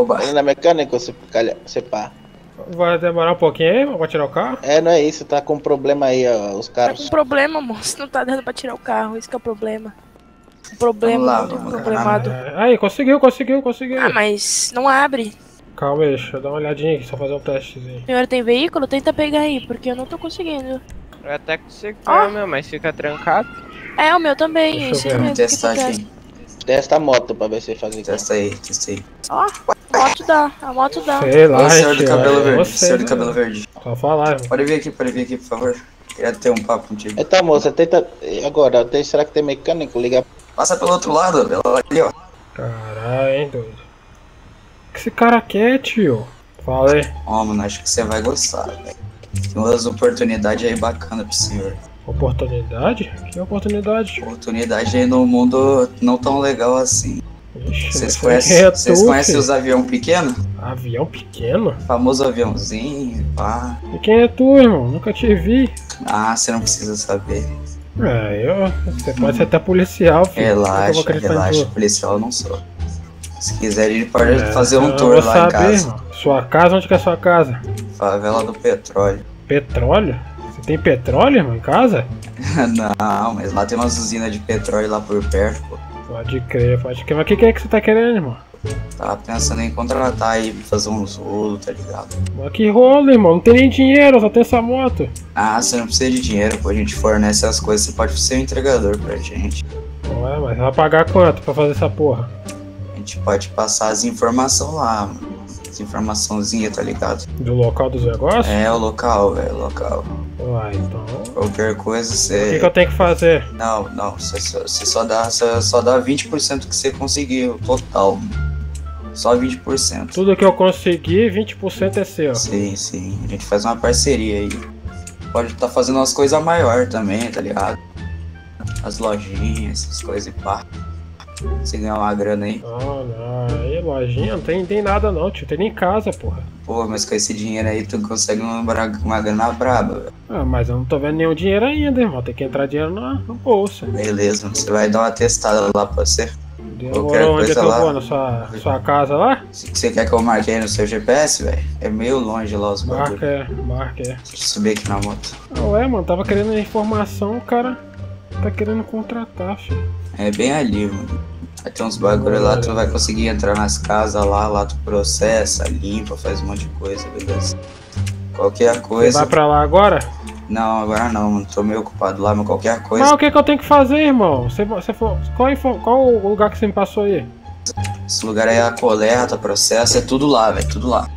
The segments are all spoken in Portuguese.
roubar. Ele na mecânica, você pá. Vai demorar um pouquinho aí pra tirar o carro? É, não é isso, tá com problema aí, ó, os carros. Tá com problema, moço, não tá dando pra tirar o carro, isso que é o problema. O problema, lá, mano, problemado. É, aí, conseguiu. Ah, mas não abre. Calma aí, deixa eu dar uma olhadinha aqui, só fazer um testezinho. Senhora, tem veículo? Tenta pegar aí, porque eu não tô conseguindo. Eu até consigo, meu, mas fica trancado. É, o meu também, deixa eu mesmo. Testar aqui. Testa a moto pra ver se fazer. Testa aí. Ó, a moto dá, Sei lá, o senhor do cabelo verde, Só falar, irmão. Pode vir aqui, por favor. Queria ter um papo contigo. Então, moça, tenta... Agora, será que tem mecânico? Liga... Passa pelo outro lado, ali, ó. Caralho, hein, doido. O que esse cara quer, tio? Fala aí. Ó, mano, acho que você vai gostar, velho. Tem umas oportunidades aí bacanas pro senhor. Oportunidade? Que oportunidade? Oportunidade aí no mundo não tão legal assim. Ixi, vocês conhecem os aviões pequenos? Avião pequeno? Famoso aviãozinho, pá. E quem é tu, irmão? Nunca te vi. Ah, você não precisa saber. É, você pode ser até policial, filho. Relaxa, policial eu não sou. Se quiser, ele pode fazer um tour lá em casa. Irmão. Sua casa? Onde que é sua casa? Favela do Petróleo. Petróleo? Você tem petróleo, irmão, em casa? Não, mas lá tem umas usinas de petróleo lá por perto, pô. Pode crer. Mas o que é que você tá querendo, irmão? Tava pensando em contratar aí, fazer uns rolos, tá ligado? Mas que rolo, irmão? Não tem nem dinheiro, só tem essa moto. Ah, você não precisa de dinheiro, pô. A gente fornece as coisas, você pode ser um entregador pra gente. Ué, mas vai pagar quanto pra fazer essa porra? A gente pode passar as informações lá, mano. As informaçãozinhas, tá ligado? Do local dos negócios? É, o local, velho, local. Ué, então... Qualquer coisa você... O que eu tenho que fazer? Não, você só dá 20% que você conseguiu, total. Só 20%. Tudo que eu conseguir, 20% é seu. Sim. A gente faz uma parceria aí. Pode estar fazendo umas coisas maiores também, tá ligado? As lojinhas, essas coisas e pá. Você ganhar uma grana aí. Não. Aí, lojinha, não tem nada não, tio. Tem nem casa, porra. Pô, mas com esse dinheiro aí tu consegue uma grana braba, velho. Ah, mas eu não tô vendo nenhum dinheiro ainda, irmão. Tem que entrar dinheiro no bolso. Beleza, você vai dar uma testada lá pra você. Demorou, onde é que eu vou? Na sua casa lá? Você quer que eu marque aí no seu GPS, velho? É meio longe lá os bagulhos. Marca. Deixa eu subir aqui na moto. Ué, mano, tava querendo informação, o cara tá querendo contratar, filho. É bem ali, mano. Vai ter uns bagulho lá, tu vai conseguir entrar nas casas lá tu processa, limpa, faz um monte de coisa, beleza? Qualquer coisa... Você vai pra lá agora? Não, agora não, tô meio ocupado lá, mas qualquer coisa... Mas o que eu tenho que fazer, irmão? Qual o lugar que você me passou aí? Esse lugar aí é a coleta, processo, é tudo lá, velho, tudo lá.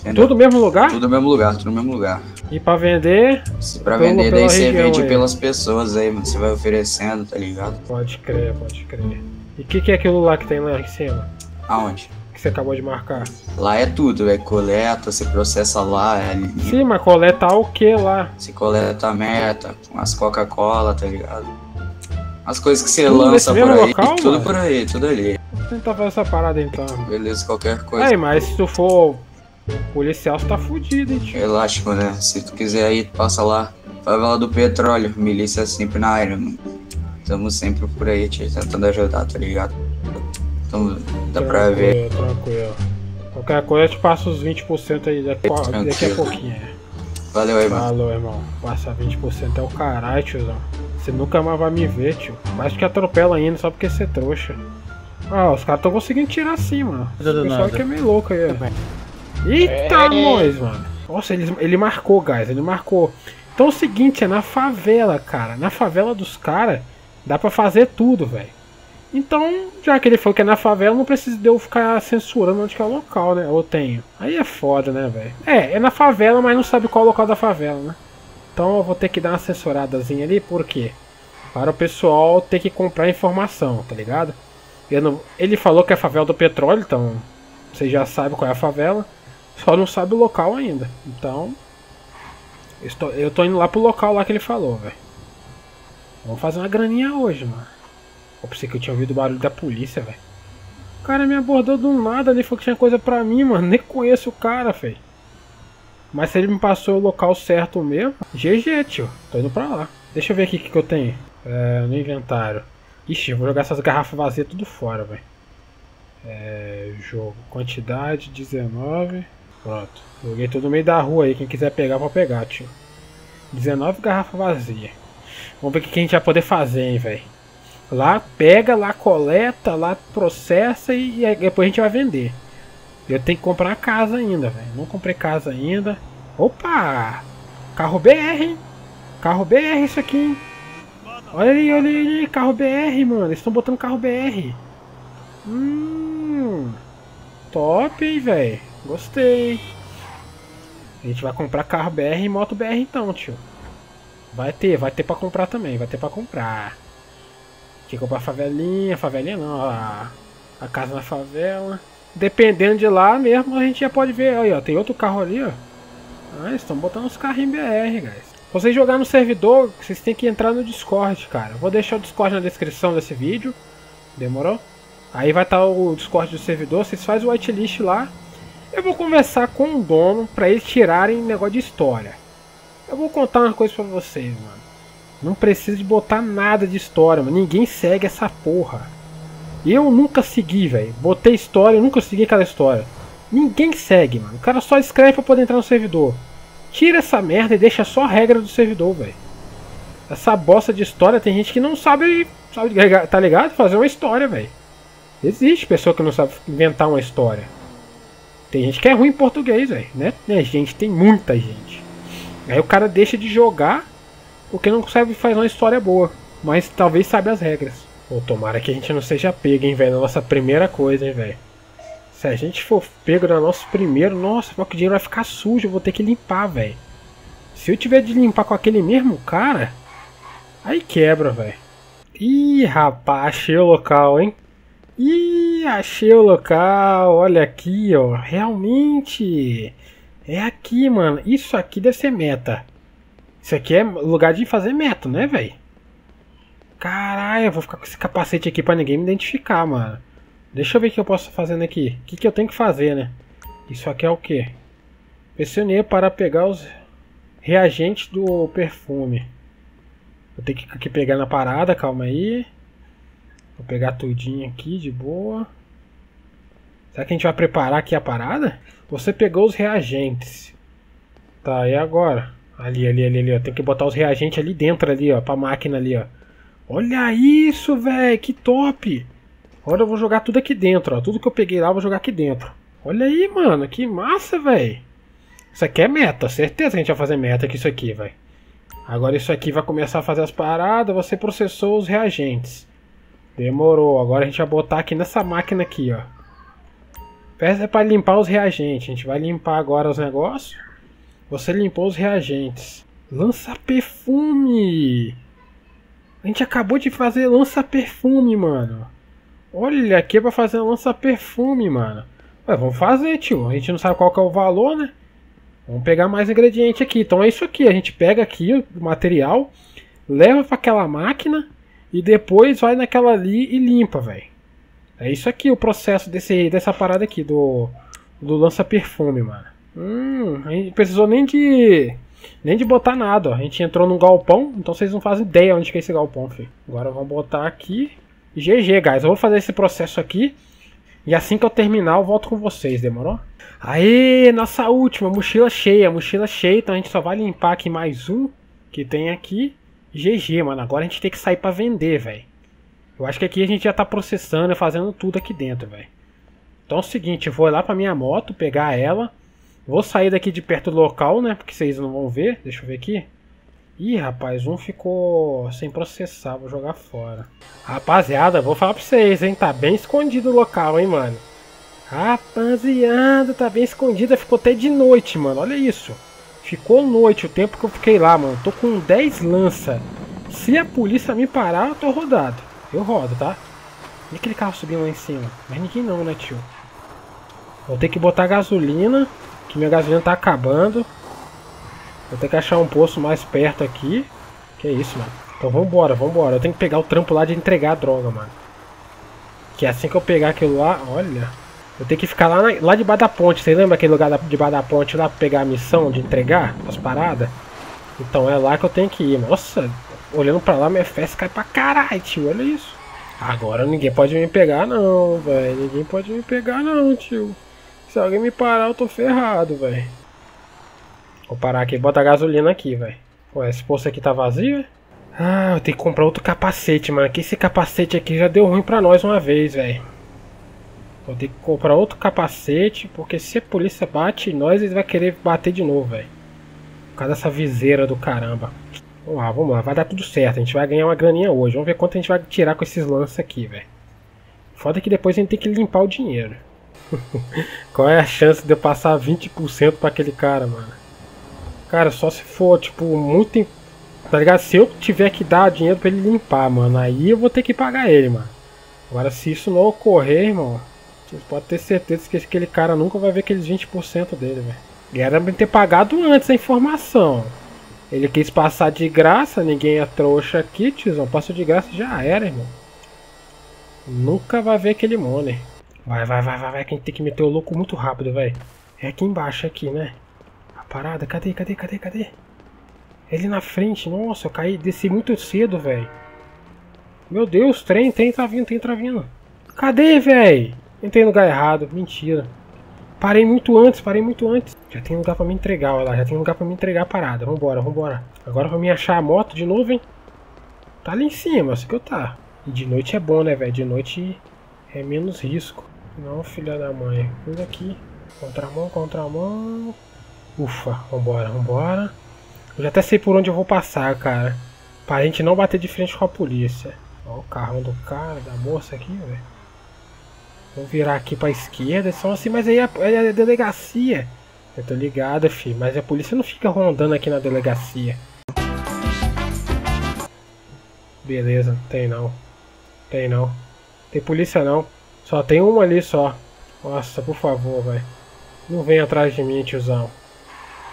Entendeu? Tudo no mesmo lugar? Tudo no mesmo lugar. E pra vender? Pra vender, daí você vende aí pelas pessoas aí, mano, você vai oferecendo, tá ligado? Pode crer. E o que é aquilo lá que tem lá em cima? Aonde? Que você acabou de marcar. Lá é tudo, é coleta, você processa lá, é limpa. Sim, mas coleta o que lá? Você coleta merda, umas Coca-Cola, tá ligado? As coisas que você tudo lança por aí, local, tudo mano? Por aí, tudo ali. Vou tentar fazer essa parada então. Beleza, qualquer coisa. Aí, mas se tu for policial, você tá fudido, hein, tio? Relaxa, né? Se tu quiser aí, passa lá. Favela do Petróleo, milícia sempre na área, mano. Estamos sempre por aí, tio, tentando ajudar, tá ligado? Então dá pra ver. Tranquilo. Qualquer coisa eu te passo os 20% aí daqui a pouquinho. Valeu, irmão. Falou, irmão. Passar 20% é o caralho, tiozão. Você nunca mais vai me ver, tio. Mas que atropela ainda só porque você é trouxa. Ah, os caras estão conseguindo tirar sim, mano. O pessoal que é meio louco aí. Eita, nós, mano. Nossa, ele marcou, guys. Ele marcou. Então é o seguinte, é na favela, cara. Na favela dos caras. Dá pra fazer tudo, velho. Então, já que ele falou que é na favela, não precisa de eu ficar censurando onde que é o local, né? Eu tenho. Aí é foda, né, velho? É na favela, mas não sabe qual é o local da favela, né? Então eu vou ter que dar uma censuradazinha ali, por quê? Para o pessoal ter que comprar informação, tá ligado? Ele falou que é a favela do petróleo, então você já sabe qual é a favela. Só não sabe o local ainda. Então, eu tô indo lá pro local lá que ele falou, velho. Vamos fazer uma graninha hoje, mano. Eu pensei que eu tinha ouvido o barulho da polícia, velho. O cara me abordou do nada ali, falou que tinha coisa pra mim, mano. Nem conheço o cara, feio. Mas se ele me passou o local certo mesmo, GG, tio. Tô indo pra lá. Deixa eu ver aqui o que eu tenho. No inventário. Ixi, eu vou jogar essas garrafas vazias tudo fora, velho. Jogo, quantidade 19. Pronto, joguei tudo no meio da rua aí. Quem quiser pegar, pode pegar, tio. 19 garrafas vazias. Vamos ver o que a gente vai poder fazer, hein, velho. Lá pega, lá coleta, lá processa e depois a gente vai vender. Eu tenho que comprar casa ainda, velho. Não comprei casa ainda. Opa! Carro BR, hein? Carro BR isso aqui, hein? Olha aí, carro BR, mano. Eles estão botando carro BR. Top, hein, velho. Gostei. A gente vai comprar carro BR e moto BR então, tio. Vai ter pra comprar também. Vai ter pra comprar. Tem que comprar favelinha. Favelinha não, a casa na favela. Dependendo de lá mesmo, a gente já pode ver. Aí, ó, tem outro carro ali, ó. Ah, eles estão botando uns carrinhos BR, guys. Pra vocês jogarem no servidor, vocês têm que entrar no Discord, cara. Eu vou deixar o Discord na descrição desse vídeo. Demorou? Aí vai estar o Discord do servidor, vocês fazem o whitelist lá. Eu vou conversar com o dono pra eles tirarem negócio de história. Eu vou contar uma coisa pra vocês, mano. Não precisa de botar nada de história, mano. Ninguém segue essa porra. Eu nunca segui, velho. Botei história, eu nunca segui aquela história. Ninguém segue, mano. O cara só escreve pra poder entrar no servidor. Tira essa merda e deixa só a regra do servidor, velho. Essa bosta de história tem gente que não sabe tá ligado? Fazer uma história, velho. Existe pessoa que não sabe inventar uma história. Tem gente que é ruim em português, velho, né? Tem muita gente. Aí o cara deixa de jogar porque não consegue fazer uma história boa. Mas talvez saiba as regras. Pô, tomara que a gente não seja pego, hein, velho, na nossa primeira coisa, hein, velho. Se a gente for pego na nossa primeira, nossa, o dinheiro vai ficar sujo, eu vou ter que limpar, velho. Se eu tiver de limpar com aquele mesmo cara, aí quebra, velho. Ih, rapaz, achei o local, hein. Ih, achei o local, olha aqui, ó, realmente, é aqui, mano, isso aqui deve ser meta. Isso aqui é lugar de fazer meta, né, velho? Caralho, eu vou ficar com esse capacete aqui pra ninguém me identificar, mano. Deixa eu ver o que eu posso fazer aqui. O que eu tenho que fazer, né? Isso aqui é o quê? Pressionei para pegar os reagentes do perfume. Vou ter que pegar na parada, calma aí. Vou pegar tudinho aqui, de boa. Será que a gente vai preparar aqui a parada? Você pegou os reagentes. Tá, e agora? Ali, ó. Tem que botar os reagentes ali dentro, ali, ó. Pra máquina ali, ó. Olha isso, velho. Que top. Agora eu vou jogar tudo aqui dentro, ó. Tudo que eu peguei lá eu vou jogar aqui dentro. Olha aí, mano. Que massa, velho. Isso aqui é meta. Certeza que a gente vai fazer meta com isso aqui, velho. Agora isso aqui vai começar a fazer as paradas. Você processou os reagentes. Demorou, agora a gente vai botar aqui nessa máquina aqui, ó. Peça para limpar os reagentes. A gente vai limpar agora os negócios. Você limpou os reagentes. Lança perfume. A gente acabou de fazer lança perfume, mano. Olha, aqui é para fazer lança perfume, mano. Ué, vamos fazer, tio. A gente não sabe qual que é o valor, né? Vamos pegar mais ingrediente aqui. Então é isso aqui, a gente pega aqui o material, leva para aquela máquina. E depois vai naquela ali e limpa, velho. É isso aqui o processo dessa parada aqui, do lança-perfume, mano. A gente não precisou nem de botar nada, ó. A gente entrou num galpão, então vocês não fazem ideia onde que é esse galpão, filho. Agora vamos botar aqui. GG, guys. Eu vou fazer esse processo aqui. E assim que eu terminar, eu volto com vocês, demorou? Aê, nossa última, mochila cheia, mochila cheia. Então a gente só vai limpar aqui mais um que tem aqui. GG, mano, agora a gente tem que sair pra vender, velho. Eu acho que aqui a gente já tá processando e fazendo tudo aqui dentro, velho. Então é o seguinte, eu vou lá pra minha moto, pegar ela. Vou sair daqui de perto do local, né, porque vocês não vão ver. Deixa eu ver aqui. Ih, rapaz, um ficou sem processar, vou jogar fora. Rapaziada, vou falar pra vocês, hein, tá bem escondido o local, hein, mano. Rapaziada, tá bem escondida, ficou até de noite, mano, olha isso. Ficou noite o tempo que eu fiquei lá, mano. Tô com 10 lança. Se a polícia me parar, eu tô rodado. Eu rodo, tá? E aquele carro subindo lá em cima? Mas ninguém não, né, tio? Vou ter que botar gasolina, que minha gasolina tá acabando. Vou ter que achar um posto mais perto aqui. Que é isso, mano. Então vambora. Eu tenho que pegar o trampo lá de entregar a droga, mano. Que assim que eu pegar aquilo lá, olha... Eu tenho que ficar lá debaixo da ponte. Vocês lembram aquele lugar debaixo da ponte lá pra pegar a missão de entregar as paradas? Então é lá que eu tenho que ir. Nossa, olhando pra lá, minha festa cai pra caralho, tio. Olha isso. Agora ninguém pode me pegar não, velho. Ninguém pode me pegar não, tio. Se alguém me parar, eu tô ferrado, velho. Vou parar aqui e botar a gasolina aqui, velho. Ué, esse posto aqui tá vazio? Ah, eu tenho que comprar outro capacete, mano. Que esse capacete aqui já deu ruim pra nós uma vez, velho. Vou ter que comprar outro capacete, porque se a polícia bate em nós, eles vão querer bater de novo, velho. Por causa dessa viseira do caramba. Vamos lá, vai dar tudo certo. A gente vai ganhar uma graninha hoje. Vamos ver quanto a gente vai tirar com esses lances aqui, velho. Foda que depois a gente tem que limpar o dinheiro. Qual é a chance de eu passar 20% pra aquele cara, mano? Cara, só se for, tipo, muito... Tá ligado? Se eu tiver que dar dinheiro pra ele limpar, mano, aí eu vou ter que pagar ele, mano. Agora, se isso não ocorrer, irmão, vocês podem ter certeza que aquele cara nunca vai ver aqueles 20% dele, velho. E era pra ter pagado antes a informação. Ele quis passar de graça, ninguém é trouxa aqui, tiozão. Passou de graça, já era, irmão. Nunca vai ver aquele money. Vai, que a gente tem que meter o louco muito rápido, velho. É aqui embaixo, aqui, né? A parada, cadê? Ele na frente, nossa, eu caí, desci muito cedo, velho. Meu Deus, trem tá vindo, Cadê, velho? Entrei no lugar errado, mentira. Parei muito antes. Já tem lugar pra me entregar, olha lá, já tem lugar pra me entregar a parada. Vambora. Agora pra me achar a moto de novo, hein? Tá ali em cima, assim que eu tá. E de noite é bom, né, velho? De noite é menos risco. Não, filha da mãe. Cuida aqui. Contramão. Ufa, vambora. Eu já até sei por onde eu vou passar, cara. Pra gente não bater de frente com a polícia. Ó o carrão do cara, da moça aqui, velho. Vou virar aqui pra esquerda. Só assim, mas aí é a delegacia. Eu tô ligado, filho. Mas a polícia não fica rondando aqui na delegacia. Beleza, não tem. Tem polícia não. Só tem uma ali só. Nossa, por favor, velho. Não vem atrás de mim, tiozão.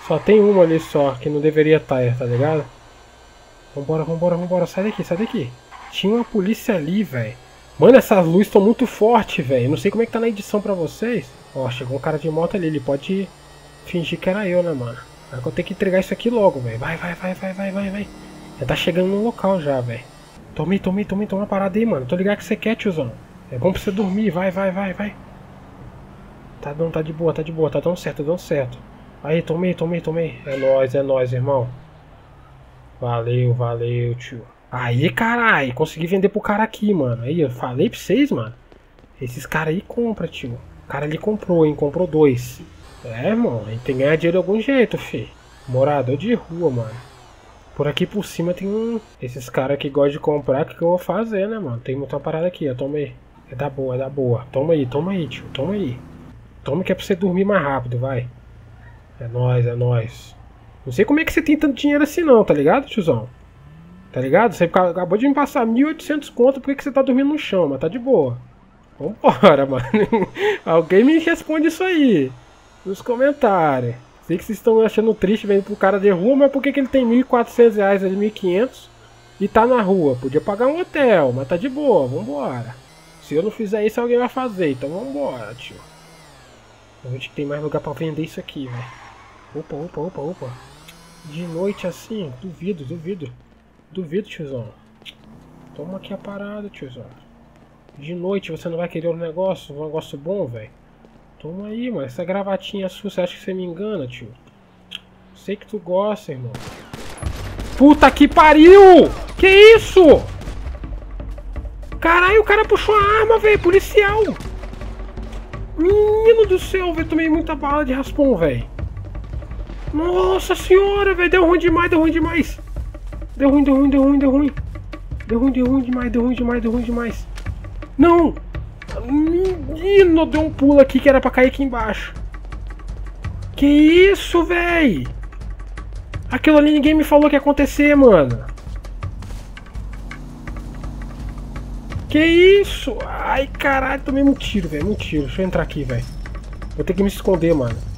Só tem uma ali só, que não deveria estar, tá ligado? Vambora, sai daqui. Tinha uma polícia ali, velho. Mano, essas luzes estão muito fortes, velho. Não sei como é que tá na edição pra vocês. Ó, chegou um cara de moto ali, ele pode fingir que era eu, né, mano? Mas eu tenho que entregar isso aqui logo, velho. Vai. Já tá chegando no local já, velho. Toma a parada aí, mano. Tô ligado que você quer, tiozão. É bom pra você dormir, vai. Tá dando, tá de boa, tá dando certo. Aí, tomei. É nóis, irmão. Valeu, tio. Aí, carai, consegui vender pro cara aqui, mano. Aí, eu falei pra vocês, mano. Esses caras aí compram, tio. O cara ali comprou, hein? Comprou dois. É, irmão, a gente tem que ganhar dinheiro de algum jeito, fi. Morador de rua, mano. Por aqui por cima tem um... Esses caras que gostam de comprar, o que eu vou fazer, né, mano? Tem muita parada aqui, ó, tomei. É da boa. Toma aí, tio, Toma que é pra você dormir mais rápido, vai. É nóis. Não sei como é que você tem tanto dinheiro assim não, tá ligado, tiozão? Tá ligado? Você acabou de me passar 1.800 conto, por que você tá dormindo no chão, mas tá de boa. Vambora, mano. Alguém me responde isso aí. Nos comentários. Sei que vocês estão achando triste vendo pro cara de rua, mas por que ele tem R$1.400, R$1.500 e tá na rua? Podia pagar um hotel, mas tá de boa, vambora. Se eu não fizer isso, alguém vai fazer, então vambora, tio. Eu vejo que tem mais lugar pra vender isso aqui, velho. Opa. De noite assim? Duvido, tiozão. Toma aqui a parada, tiozão. De noite você não vai querer um negócio bom, velho. Toma aí, mano. Essa gravatinha sua, você acha que você me engana, tio? Sei que tu gosta, irmão. Puta que pariu! Que isso? Caralho, o cara puxou a arma, velho. Policial! Menino do céu, velho. Tomei muita bala de raspão, velho. Nossa senhora, velho, deu ruim demais. Deu ruim demais. Não! Menino, deu um pulo aqui que era pra cair aqui embaixo. Que isso, velho? Aquilo ali ninguém me falou que ia acontecer, mano. Que isso? Ai, caralho, tomei um tiro, velho, Deixa eu entrar aqui, velho. Vou ter que me esconder, mano.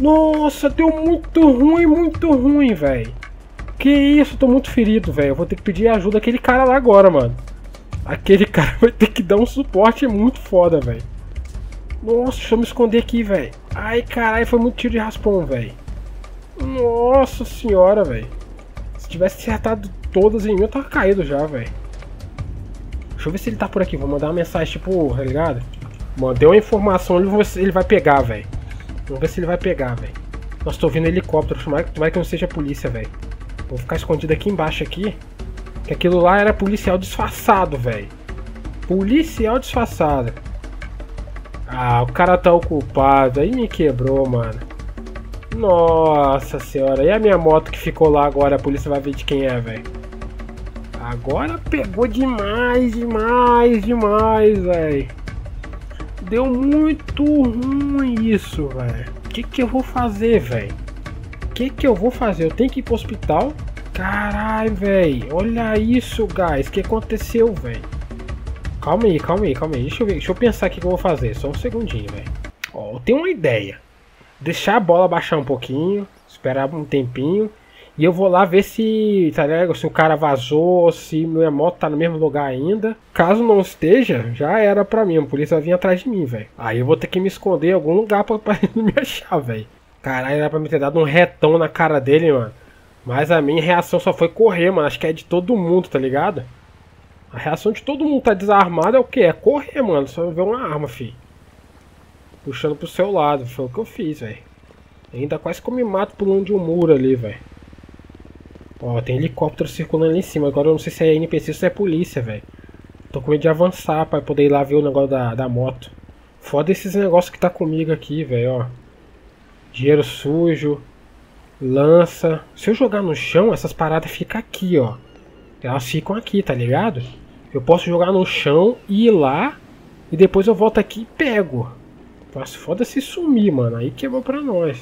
Nossa, deu muito ruim, velho. Que isso, tô muito ferido, velho. Eu vou ter que pedir ajuda àquele cara lá agora, mano. Aquele cara vai ter que dar um suporte muito foda, velho. Nossa, deixa eu me esconder aqui, velho. Ai, caralho, foi muito tiro de raspão, velho. Nossa senhora, velho. Se tivesse acertado todas em mim, eu tava caído já, velho. Deixa eu ver se ele tá por aqui. Vou mandar uma mensagem, tipo, tá ligado? Mandei uma informação, ele vai pegar, velho. Vamos ver se ele vai pegar, velho. Nossa, tô ouvindo helicóptero. Tomara que não seja a polícia, velho. Vou ficar escondido aqui embaixo, aqui. Que aquilo lá era policial disfarçado, velho. Policial disfarçado. Ah, o cara tá ocupado. Aí me quebrou, mano. Nossa senhora. E a minha moto que ficou lá agora? A polícia vai ver de quem é, velho. Agora pegou demais, demais, demais, velho. Deu muito ruim isso, velho. Que eu vou fazer, velho? Que eu vou fazer? Eu tenho que ir pro hospital? Caralho, velho. Olha isso, guys. O que aconteceu, velho? Calma aí, calma aí, calma aí. Deixa eu pensar aqui o que eu vou fazer. Só um segundinho, velho. Ó, eu tenho uma ideia. Deixar a bola baixar um pouquinho. Esperar um tempinho. E eu vou lá ver se, tá ligado? Se o cara vazou, se minha moto tá no mesmo lugar ainda. Caso não esteja, já era pra mim. A polícia vai vir atrás de mim, velho. Aí eu vou ter que me esconder em algum lugar pra ele não me achar, velho. Caralho, era pra me ter dado um retão na cara dele, mano. Mas a minha reação só foi correr, mano. Acho que é de todo mundo, tá ligado? A reação de todo mundo tá desarmado é o quê? É correr, mano. Só ver uma arma, fi. Puxando pro seu lado. Foi o que eu fiz, velho. Ainda quase que eu me mato pulando de um muro ali, velho. Ó, tem helicóptero circulando ali em cima. Agora eu não sei se é NPC ou se é polícia, velho. Tô com medo de avançar pra poder ir lá ver o negócio da moto. Foda esses negócios que tá comigo aqui, velho, ó. Dinheiro sujo. Lança. Se eu jogar no chão, essas paradas ficam aqui, ó. Elas ficam aqui, tá ligado? Eu posso jogar no chão, ir lá. E depois eu volto aqui e pego. Mas foda se sumir, mano. Aí quebrou pra nós.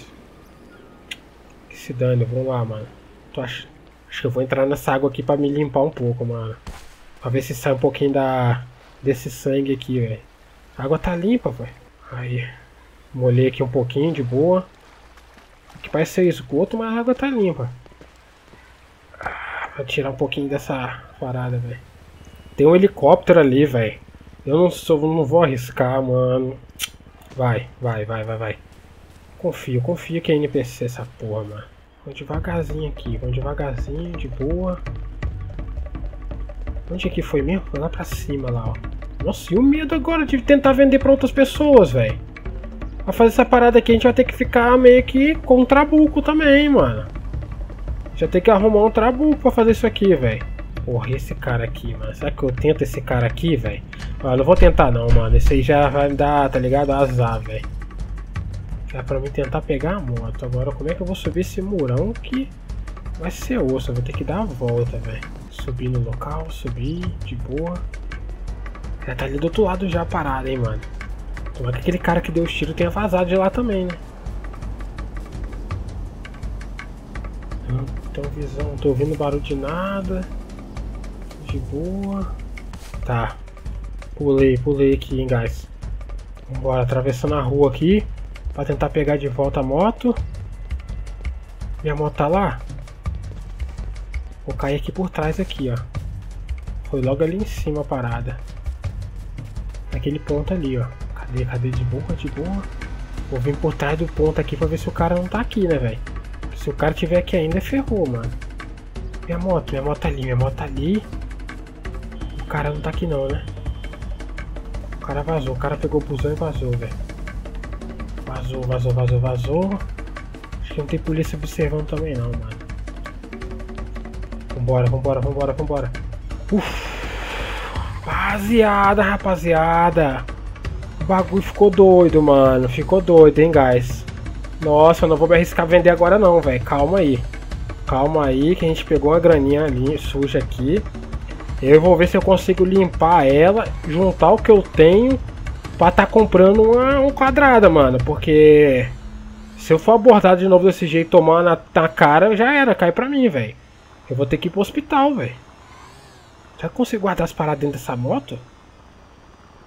Que se dane, vamos lá, mano. Tu acha? Acho que eu vou entrar nessa água aqui pra me limpar um pouco, mano. Pra ver se sai um pouquinho desse sangue aqui, velho. A água tá limpa, velho. Aí, molhei aqui um pouquinho, de boa. Aqui parece ser esgoto, mas a água tá limpa. Ah, pra tirar um pouquinho dessa parada, velho. Tem um helicóptero ali, velho. Eu não vou arriscar, mano. Vai, vai, vai, vai, vai. Confio que é NPC essa porra, mano. Vamos devagarzinho aqui, vamos devagarzinho, de boa. Onde aqui foi mesmo? Foi lá pra cima, lá, ó. Nossa, e o medo agora de tentar vender pra outras pessoas, velho. Pra fazer essa parada aqui, a gente vai ter que ficar meio que com um trabuco também, mano. Já tem que arrumar um trabuco pra fazer isso aqui, velho. Porra, esse cara aqui, mano. Será que eu tento esse cara aqui, velho? Ah, não vou tentar não, mano. Esse aí já vai me dar, tá ligado? Azar, velho. É pra mim tentar pegar a moto. Agora como é que eu vou subir esse murão que vai ser osso? Eu vou ter que dar a volta, velho. Subir no local, subir, de boa. Já tá ali do outro lado já a parada, hein, mano. Tomara que aquele cara que deu os tiros tenha vazado de lá também, né? Então visão, não tô ouvindo barulho de nada. De boa. Tá. Pulei aqui, hein, guys. Vambora, atravessando a rua aqui. Pra tentar pegar de volta a moto. Minha moto tá lá. Vou cair aqui por trás aqui, ó. Foi logo ali em cima a parada. Naquele ponto ali, ó. Cadê? Cadê? De boa, de boa. Vou vir por trás do ponto aqui pra ver se o cara não tá aqui, né, velho. Se o cara tiver aqui ainda, ferrou, mano. Minha moto tá ali, minha moto tá ali. O cara não tá aqui não, né. O cara vazou, o cara pegou o busão e vazou, velho. Vazou. Acho que não tem polícia observando também não, mano. Vambora. Uff. Rapaziada. O bagulho ficou doido, mano. Ficou doido, hein, guys. Nossa, eu não vou me arriscar a vender agora não, velho. Calma aí que a gente pegou uma graninha ali, suja aqui. Eu vou ver se eu consigo limpar ela, juntar o que eu tenho. Pra tá comprando uma quadrada, mano. Porque se eu for abordado de novo desse jeito, tomar na cara, já era, cai pra mim, velho. Eu vou ter que ir pro hospital, velho. Será que eu consigo guardar as paradas dentro dessa moto?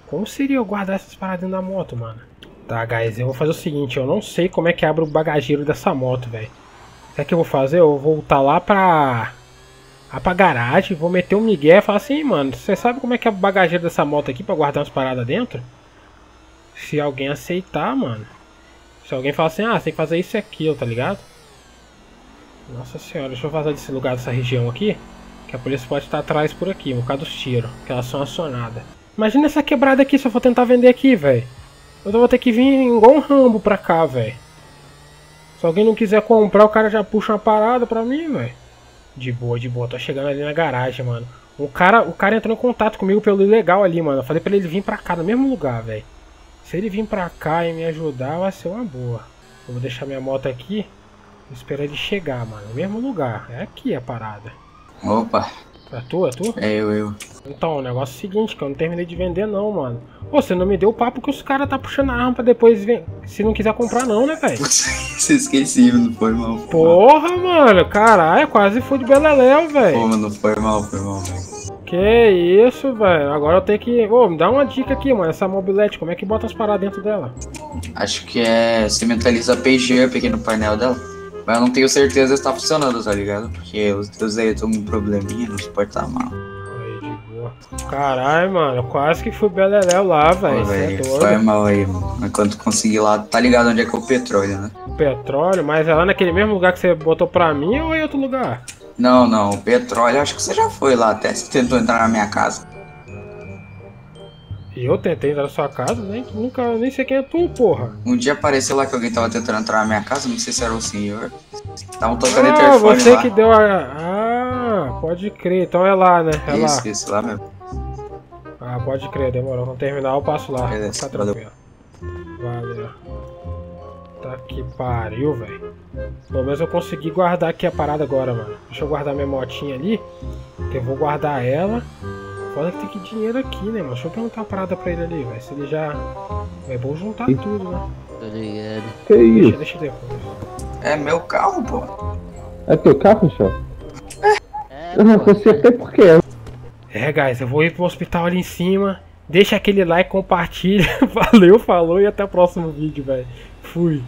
Como seria eu guardar essas paradas dentro da moto, mano? Tá, guys, eu vou fazer o seguinte. Eu não sei como é que abre o bagageiro dessa moto, velho. Será que eu vou fazer? Eu vou voltar lá pra garagem, vou meter um migué e falar assim, mano, você sabe como é que abre o bagageiro dessa moto aqui pra guardar as paradas dentro? Se alguém aceitar, mano. Se alguém falar assim, ah, você tem que fazer isso e aquilo, tá ligado? Nossa senhora, deixa eu vazar desse lugar, dessa região aqui. Que a polícia pode estar atrás por aqui, por causa dos tiros, que elas são acionadas. Imagina essa quebrada aqui, se eu for tentar vender aqui, velho. Eu vou ter que vir igual um Rambo pra cá, velho. Se alguém não quiser comprar, o cara já puxa uma parada pra mim, velho. De boa, tô chegando ali na garagem, mano. O cara entrou em contato comigo pelo ilegal ali, mano. Eu falei pra ele vir pra cá, no mesmo lugar, velho. Se ele vir pra cá e me ajudar, vai ser uma boa. Eu vou deixar minha moto aqui. Vou esperar ele chegar, mano. No mesmo lugar. É aqui a parada. Opa. É tu, é tu? É eu. Então, o negócio é o seguinte, que eu não terminei de vender não, mano. Pô, você não me deu o papo que os caras tá puxando a arma pra depois ver. Se não quiser comprar não, né, velho? Você esqueci, não foi mal. Porra, mano. Caralho, quase fui de beleléu, velho. Pô, mano, foi mal, velho. Que isso, velho. Agora eu tenho que... Ô, me dá uma dica aqui, mano. Essa mobilete, como é que bota as paradas dentro dela? Acho que é... Você mentaliza a PG aqui no painel dela. Mas eu não tenho certeza se tá funcionando, tá ligado? Porque os teus aí estão com um probleminha, não suporta mal. Aí, de boa. Caralho, mano, eu quase que fui beleléu lá, velho. Foi mal aí, mano. Enquanto conseguir lá, tá ligado onde é que é o petróleo, né? O petróleo? Mas é lá naquele mesmo lugar que você botou pra mim ou em outro lugar? Não, o petróleo, acho que você já foi lá até, você tentou entrar na minha casa. Eu tentei entrar na sua casa, nem sei quem é tu, porra. Um dia apareceu lá que alguém tava tentando entrar na minha casa, não sei se era o senhor. Tava tocando interfone lá. Ah, você que deu a... Ah, pode crer, então é lá, né? É lá. Isso, lá mesmo. Ah, pode crer, demorou. Vamos terminar, eu passo lá. Beleza, valeu. Valeu. Tá que pariu, velho. Pelo menos eu consegui guardar aqui a parada agora, mano. Deixa eu guardar minha motinha ali, que eu vou guardar ela. Foda que tem que dinheiro aqui, né, mano? Deixa eu perguntar uma parada pra ele ali, velho. Se ele já... É bom juntar tudo, né? Tá ligado. Que isso? Deixa depois. É meu carro, pô. É teu carro, chão? É. Eu não consigo até porque... É, guys, eu vou ir pro hospital ali em cima. Deixa aquele like, compartilha. Valeu, falou e até o próximo vídeo, velho. Fui.